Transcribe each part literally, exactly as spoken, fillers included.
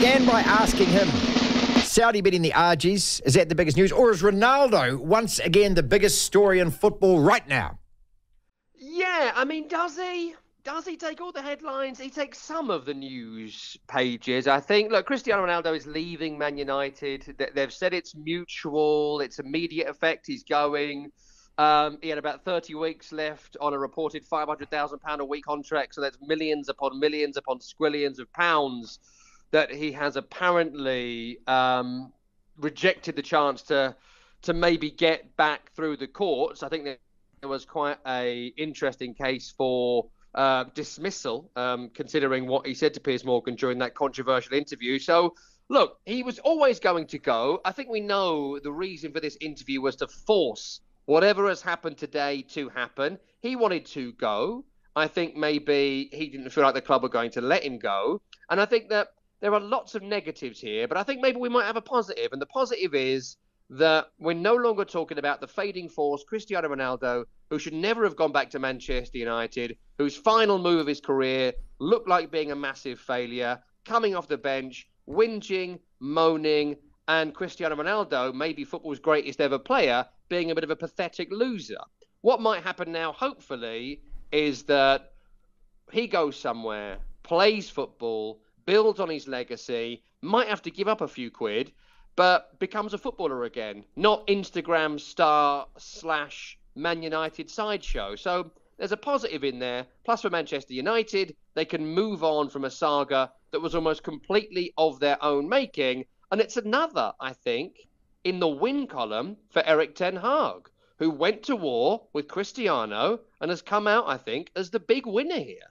began by asking him, Saudi beating the Argies, is that the biggest news? Or is Ronaldo once again the biggest story in football right now? Yeah, I mean, does he? Does he take all the headlines? He takes some of the news pages, I think. Look, Cristiano Ronaldo is leaving Man United. They've said it's mutual. It's immediate effect. He's going. Um, he had about thirty weeks left on a reported five hundred thousand pounds a week contract. So that's millions upon millions upon squillions of pounds that he has apparently um, rejected the chance to to maybe get back through the courts. I think there was quite a interesting case for Uh, dismissal, um, considering what he said to Piers Morgan during that controversial interview. So, look, he was always going to go. I think we know the reason for this interview was to force whatever has happened today to happen. He wanted to go. I think maybe he didn't feel like the club were going to let him go. And I think that there are lots of negatives here, but I think maybe we might have a positive. And the positive is that we're no longer talking about the fading force, Cristiano Ronaldo, who should never have gone back to Manchester United, whose final move of his career looked like being a massive failure, coming off the bench, whinging, moaning, and Cristiano Ronaldo, maybe football's greatest ever player, being a bit of a pathetic loser. What might happen now, hopefully, is that he goes somewhere, plays football, builds on his legacy, might have to give up a few quid, but becomes a footballer again, not Instagram star slash Man United sideshow. So there's a positive in there. Plus for Manchester United, they can move on from a saga that was almost completely of their own making. And it's another, I think, in the win column for Erik ten Hag, who went to war with Cristiano and has come out, I think, as the big winner here.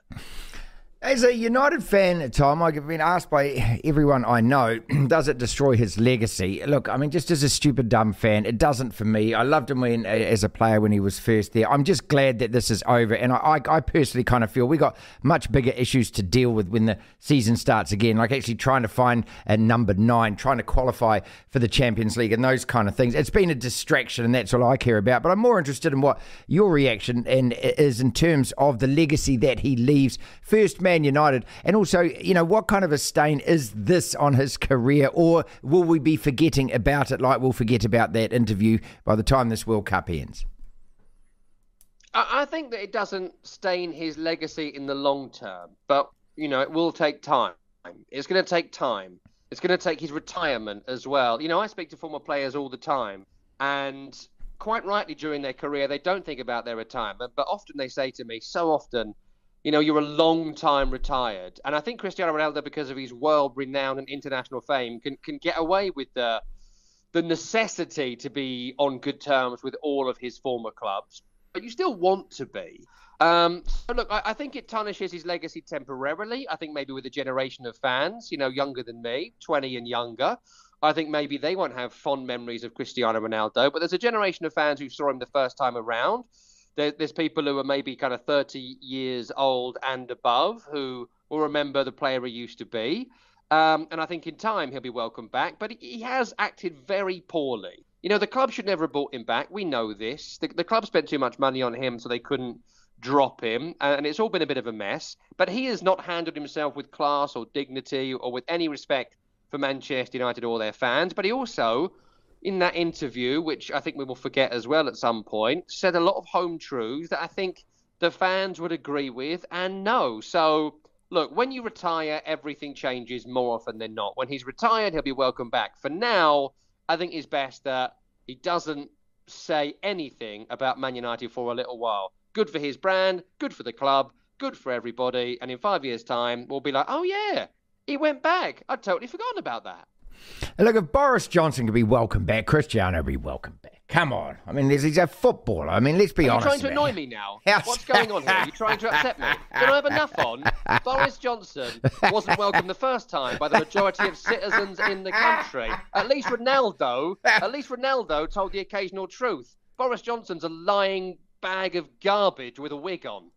As a United fan, Tom, I've been asked by everyone I know, does it destroy his legacy? Look, I mean, just as a stupid, dumb fan, it doesn't for me. I loved him when, as a player when he was first there. I'm just glad that this is over. And I, I personally kind of feel we got much bigger issues to deal with when the season starts again, like actually trying to find a number nine, trying to qualify for the Champions League and those kind of things. It's been a distraction, and that's all I care about. But I'm more interested in what your reaction and is in terms of the legacy that he leaves. First, Man United, and also, you know, what kind of a stain is this on his career, or will we be forgetting about it like we'll forget about that interview by the time this World Cup ends? I think that it doesn't stain his legacy in the long term, but, you know, it will take time. It's going to take time. It's going to take his retirement as well. You know, I speak to former players all the time, and quite rightly during their career, they don't think about their retirement, but often they say to me, so often, you know, you're a long time retired. And I think Cristiano Ronaldo, because of his world-renowned and international fame, can, can get away with the, the necessity to be on good terms with all of his former clubs. But you still want to be. Um, so, look, I, I think it tarnishes his legacy temporarily. I think maybe with a generation of fans, you know, younger than me, twenty and younger, I think maybe they won't have fond memories of Cristiano Ronaldo. But there's a generation of fans who saw him the first time around. There's people who are maybe kind of thirty years old and above who will remember the player he used to be. Um, and I think in time he'll be welcomed back. But he has acted very poorly. You know, the club should never have brought him back. We know this. The, the club spent too much money on him, so they couldn't drop him. And it's all been a bit of a mess. But he has not handled himself with class or dignity or with any respect for Manchester United or their fans. But he also, in that interview, which I think we will forget as well at some point, said a lot of home truths that I think the fans would agree with and know. So, look, when you retire, everything changes more often than not. When he's retired, he'll be welcome back. For now, I think it's best that he doesn't say anything about Man United for a little while. Good for his brand, good for the club, good for everybody. And in five years' time, we'll be like, oh, yeah, he went back. I'd totally forgotten about that. And look, if Boris Johnson could be welcomed back, Cristiano would be welcomed back. Come on. I mean, he's a footballer. I mean, let's be Are honest. You're trying to annoy me now. How's... What's going on here? You're trying to upset me. Did I have enough on? Boris Johnson wasn't welcomed the first time by the majority of citizens in the country. At least Ronaldo, at least Ronaldo told the occasional truth. Boris Johnson's a lying bag of garbage with a wig on.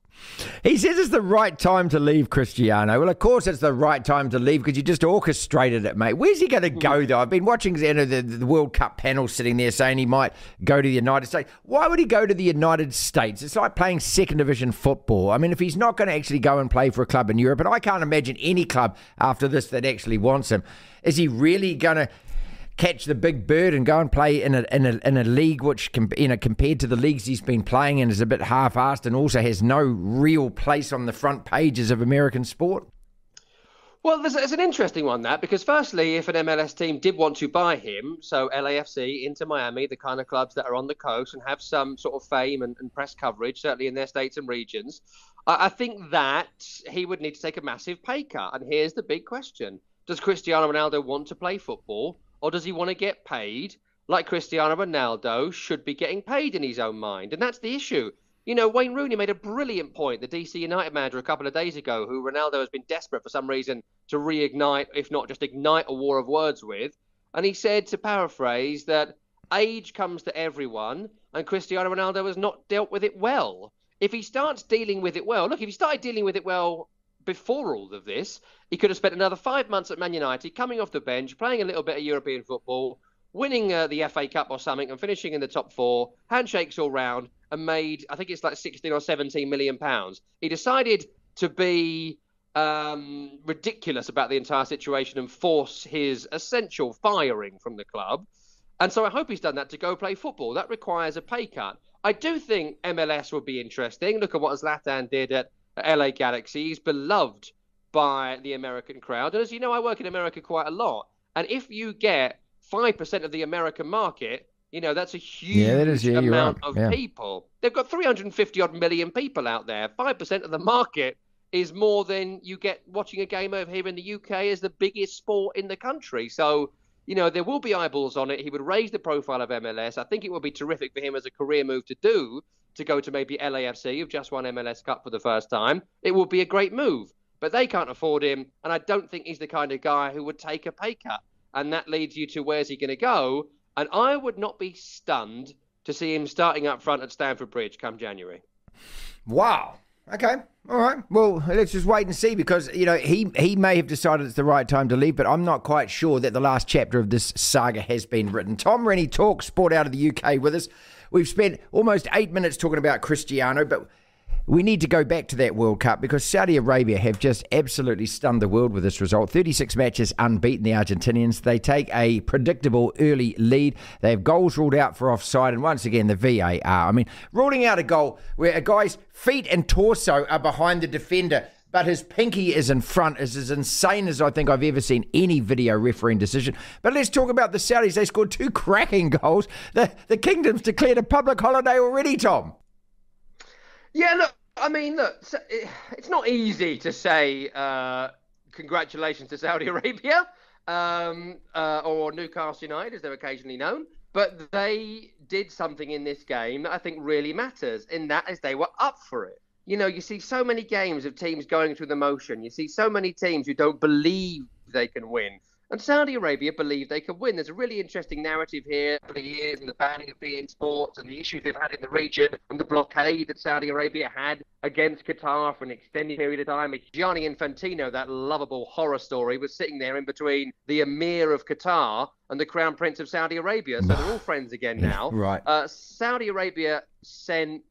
He says it's the right time to leave, Cristiano. Well, of course it's the right time to leave because you just orchestrated it, mate. Where's he going to go, though? I've been watching you know, the, the World Cup panel sitting there saying he might go to the United States. Why would he go to the United States? It's like playing second division football. I mean, if he's not going to actually go and play for a club in Europe, and I can't imagine any club after this that actually wants him, is he really going to catch the big bird and go and play in a in a, in a league which, you know, compared to the leagues he's been playing in, is a bit half-assed and also has no real place on the front pages of American sport? Well, there's, it's an interesting one, that, because firstly, if an M L S team did want to buy him, so L A F C, Inter Miami, the kind of clubs that are on the coast and have some sort of fame and, and press coverage, certainly in their states and regions, I, I think that he would need to take a massive pay cut. And here's the big question. Does Cristiano Ronaldo want to play football? Or does he want to get paid like Cristiano Ronaldo should be getting paid in his own mind? And that's the issue. You know, Wayne Rooney made a brilliant point, the D C United manager, a couple of days ago, who Ronaldo has been desperate for some reason to reignite, if not just ignite a war of words with. And he said, to paraphrase, that age comes to everyone and Cristiano Ronaldo has not dealt with it well. If he starts dealing with it well, look, if he started dealing with it well before all of this, he could have spent another five months at Man United, coming off the bench, playing a little bit of European football, winning uh, the F A Cup or something, and finishing in the top four, handshakes all round, and made, I think it's like sixteen or seventeen million pounds. He decided to be um, ridiculous about the entire situation and force his essential firing from the club. And so I hope he's done that to go play football. That requires a pay cut. I do think M L S would be interesting. Look at what Zlatan did at L A Galaxy. He's beloved by the American crowd. And as you know, I work in America quite a lot. And if you get five percent of the American market, you know, that's a huge yeah, that is, yeah, amount right. of yeah. people. They've got three hundred fifty odd million people out there. five percent of the market is more than you get watching a game over here in the U K as the biggest sport in the country. So, you know, there will be eyeballs on it. He would raise the profile of M L S. I think it would be terrific for him as a career move to do. To go to maybe L A F C, who've just won M L S Cup for the first time, it would be a great move. But they can't afford him, and I don't think he's the kind of guy who would take a pay cut. And that leads you to where's he going to go? And I would not be stunned to see him starting up front at Stamford Bridge come January. Wow. Okay. All right. Well, let's just wait and see, because, you know, he, he may have decided it's the right time to leave, but I'm not quite sure that the last chapter of this saga has been written. Tom Rennie, talkSPORT out of the U K with us. We've spent almost eight minutes talking about Cristiano, but we need to go back to that World Cup, because Saudi Arabia have just absolutely stunned the world with this result. thirty-six matches unbeaten, the Argentinians. They take a predictable early lead. They have goals ruled out for offside, and once again, the V A R. I mean, ruling out a goal where a guy's feet and torso are behind the defender, but his pinky is in front, is as insane as I think I've ever seen any video refereeing decision. But let's talk about the Saudis. They scored two cracking goals. The, the kingdom's declared a public holiday already, Tom. Yeah, look, I mean, look, it's not easy to say uh, congratulations to Saudi Arabia um, uh, or Newcastle United, as they're occasionally known. But they did something in this game that I think really matters, and that is they were up for it. You know, you see so many games of teams going through the motion. You see so many teams who don't believe they can win. And Saudi Arabia believe they can win. There's a really interesting narrative here for the years and the banning of beIN Sports and the issues they've had in the region and the blockade that Saudi Arabia had against Qatar for an extended period of time. Gianni Infantino, that lovable horror story, was sitting there in between the Emir of Qatar and the Crown Prince of Saudi Arabia. So they're all friends again now. Right. Uh, Saudi Arabia sent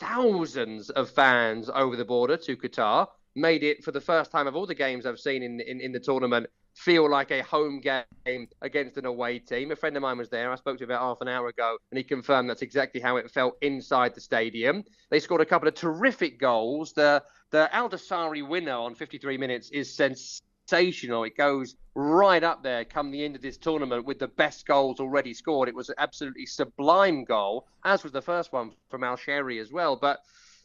thousands of fans over the border to Qatar, made it, for the first time of all the games I've seen in, in, in the tournament, feel like a home game against an away team. A friend of mine was there. I spoke to him about half an hour ago, and he confirmed that's exactly how it felt inside the stadium. They scored a couple of terrific goals. The, the Al-Doussari winner on fifty-three minutes is sensational. It goes right up there come the end of this tournament with the best goals already scored. It was an absolutely sublime goal, as was the first one from Al Sheri as well. But,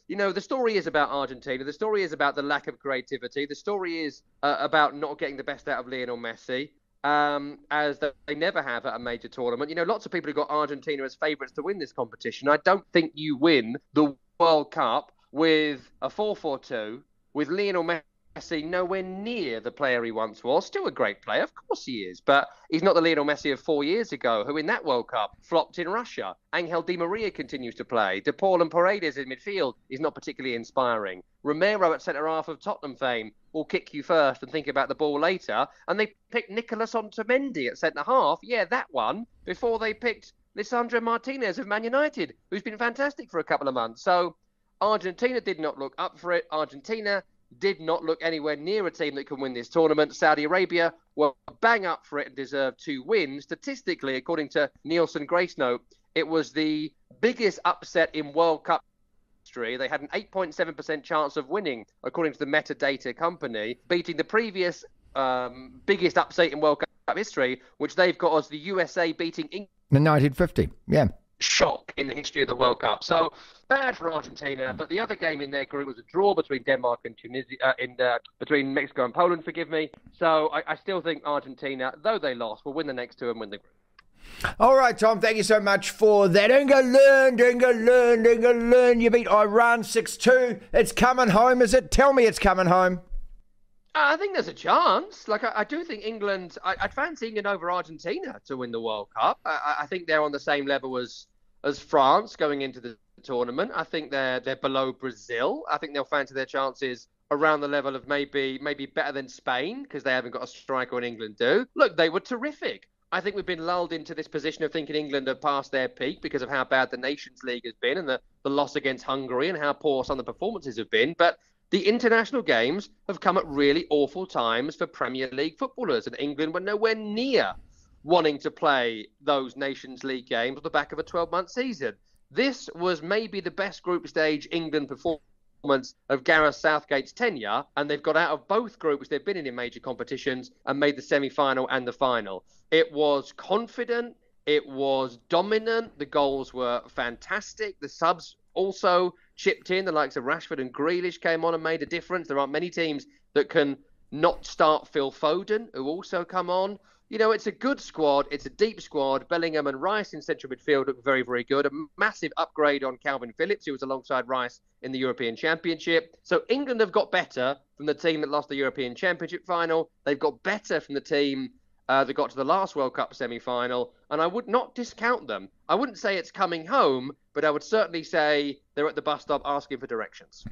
you know, the story is about Argentina. The story is about the lack of creativity. The story is uh, about not getting the best out of Lionel Messi, um, as they never have at a major tournament. You know, lots of people have got Argentina as favourites to win this competition. I don't think you win the World Cup with a four four two, with Lionel Messi Messi nowhere near the player he once was. Still a great player, of course he is, but he's not the Lionel Messi of four years ago, who in that World Cup flopped in Russia. Angel Di Maria continues to play. De Paul and Paredes in midfield is not particularly inspiring. Romero at centre-half of Tottenham fame will kick you first and think about the ball later. And they picked Nicolas Otamendi at centre-half, yeah, that one, before they picked Lisandro Martinez of Man United, who's been fantastic for a couple of months. So Argentina did not look up for it. Argentina did not look anywhere near a team that can win this tournament. Saudi Arabia were bang up for it and deserved to win. Statistically, according to Nielsen Gracenote, it was the biggest upset in World Cup history. They had an eight point seven percent chance of winning, according to the Metadata company, beating the previous um, biggest upset in World Cup history, which they've got as the U S A beating England in nineteen fifty, yeah. Shock in the history of the World Cup. So bad for Argentina. But the other game in their group was a draw between Denmark and Tunisia, uh, in uh, between Mexico and Poland, forgive me. So I, I still think Argentina, though they lost, will win the next two and win the group. All right, Tom, thank you so much for that. England, England, England, you beat Iran six two. It's coming home, is it? Tell me it's coming home. I think there's a chance. Like, I, I do think England, I, I'd fancy England over Argentina to win the World Cup. I, I think they're on the same level as as France going into the tournament. I think they're they're below Brazil. I think they'll fancy their chances around the level of maybe maybe better than Spain, because they haven't got a striker and England do. Look, they were terrific. I think we've been lulled into this position of thinking England are past their peak because of how bad the Nations League has been and the, the loss against Hungary and how poor some of the performances have been. But the international games have come at really awful times for Premier League footballers, and England were nowhere near wanting to play those Nations League games on the back of a twelve-month season. This was maybe the best group stage England performance of Gareth Southgate's tenure, and they've got out of both groups they've been in in major competitions and made the semi-final and the final. It was confident. It was dominant. The goals were fantastic. The subs also chipped in. The likes of Rashford and Grealish came on and made a difference. There aren't many teams that can not start Phil Foden, who also come on. You know, it's a good squad. It's a deep squad. Bellingham and Rice in central midfield look very, very good. A massive upgrade on Calvin Phillips, who was alongside Rice in the European Championship. So England have got better from the team that lost the European Championship final. They've got better from the team uh, that got to the last World Cup semi-final. And I would not discount them. I wouldn't say it's coming home, but I would certainly say they're at the bus stop asking for directions.